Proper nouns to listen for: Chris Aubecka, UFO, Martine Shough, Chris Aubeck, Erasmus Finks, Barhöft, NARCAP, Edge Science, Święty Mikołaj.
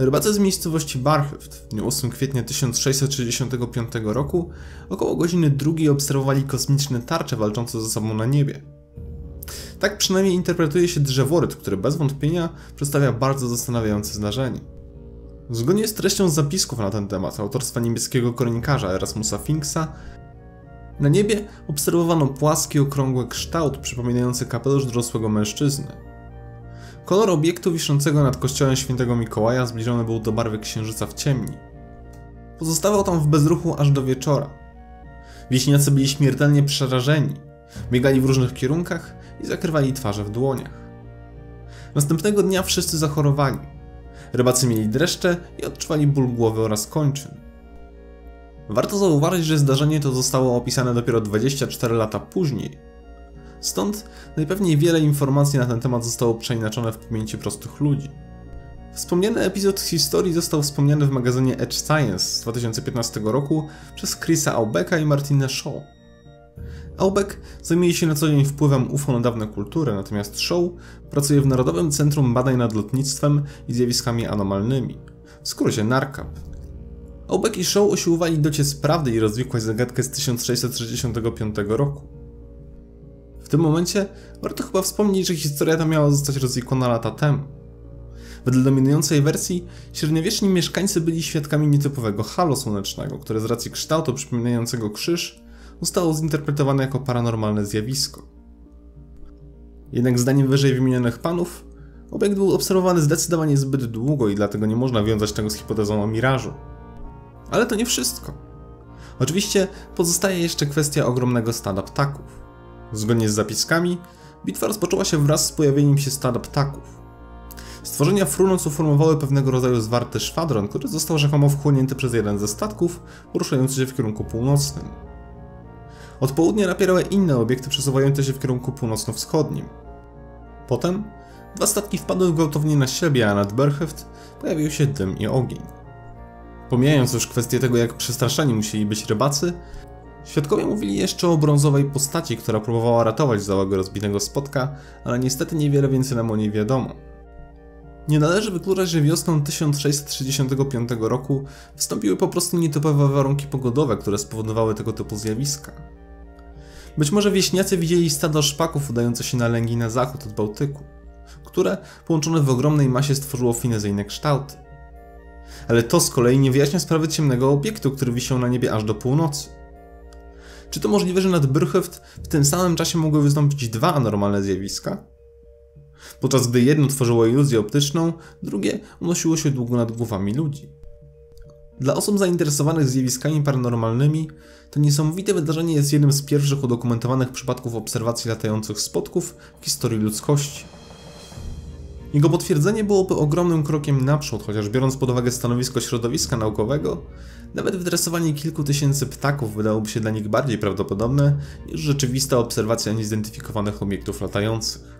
Rybacy z miejscowości Barhöft w dniu 8 kwietnia 1665 roku około godziny 2 obserwowali kosmiczne tarcze walczące ze sobą na niebie. Tak przynajmniej interpretuje się drzeworyt, który bez wątpienia przedstawia bardzo zastanawiające zdarzenie. Zgodnie z treścią zapisków na ten temat autorstwa niemieckiego kronikarza Erasmusa Finksa, na niebie obserwowano płaski, okrągły kształt przypominający kapelusz dorosłego mężczyzny. Kolor obiektu wiszącego nad kościołem Świętego Mikołaja zbliżony był do barwy księżyca w ciemni. Pozostawał tam w bezruchu aż do wieczora. Wieśniacy byli śmiertelnie przerażeni, biegali w różnych kierunkach i zakrywali twarze w dłoniach. Następnego dnia wszyscy zachorowali. Rybacy mieli dreszcze i odczuwali ból głowy oraz kończyn. Warto zauważyć, że zdarzenie to zostało opisane dopiero 24 lata później. Stąd najpewniej wiele informacji na ten temat zostało przeinaczone w pamięci prostych ludzi. Wspomniany epizod z historii został wspomniany w magazynie Edge Science z 2015 roku przez Chrisa Aubecka i Martine Shough. Aubeck zajmuje się na co dzień wpływem UFO na dawne kultury, natomiast Shough pracuje w Narodowym Centrum Badań nad Lotnictwem i Zjawiskami Anomalnymi, w skrócie NARCAP. Aubecka i Shough usiłowali dociec prawdy i rozwikłać zagadkę z 1665 roku. W tym momencie warto chyba wspomnieć, że historia ta miała zostać rozwikłana lata temu. Wedle dominującej wersji średniowieczni mieszkańcy byli świadkami nietypowego halo słonecznego, które z racji kształtu przypominającego krzyż zostało zinterpretowane jako paranormalne zjawisko. Jednak zdaniem wyżej wymienionych panów, obiekt był obserwowany zdecydowanie zbyt długo i dlatego nie można wiązać tego z hipotezą o mirażu. Ale to nie wszystko. Oczywiście pozostaje jeszcze kwestia ogromnego stada ptaków. Zgodnie z zapiskami, bitwa rozpoczęła się wraz z pojawieniem się stada ptaków. Stworzenia frunąc uformowały pewnego rodzaju zwarty szwadron, który został rzekomo wchłonięty przez jeden ze statków poruszający się w kierunku północnym. Od południa napierały inne obiekty przesuwające się w kierunku północno-wschodnim. Potem dwa statki wpadły gwałtownie na siebie, a nad Barhöft pojawił się dym i ogień. Pomijając już kwestię tego, jak przestraszeni musieli być rybacy, świadkowie mówili jeszcze o brązowej postaci, która próbowała ratować załogę rozbitego spotka, ale niestety niewiele więcej nam o niej wiadomo. Nie należy wykluczać, że wiosną 1665 roku wystąpiły po prostu nietypowe warunki pogodowe, które spowodowały tego typu zjawiska. Być może wieśniacy widzieli stado szpaków udające się na lęgi na zachód od Bałtyku, które połączone w ogromnej masie stworzyło finezyjne kształty. Ale to z kolei nie wyjaśnia sprawy ciemnego obiektu, który wisiał na niebie aż do północy. Czy to możliwe, że nad Barhöft w tym samym czasie mogły wystąpić dwa anormalne zjawiska? Podczas gdy jedno tworzyło iluzję optyczną, drugie unosiło się długo nad głowami ludzi. Dla osób zainteresowanych zjawiskami paranormalnymi, to niesamowite wydarzenie jest jednym z pierwszych udokumentowanych przypadków obserwacji latających spotków w historii ludzkości. Jego potwierdzenie byłoby ogromnym krokiem naprzód, chociaż biorąc pod uwagę stanowisko środowiska naukowego, nawet wytresowanie kilku tysięcy ptaków wydałoby się dla nich bardziej prawdopodobne niż rzeczywista obserwacja niezidentyfikowanych obiektów latających.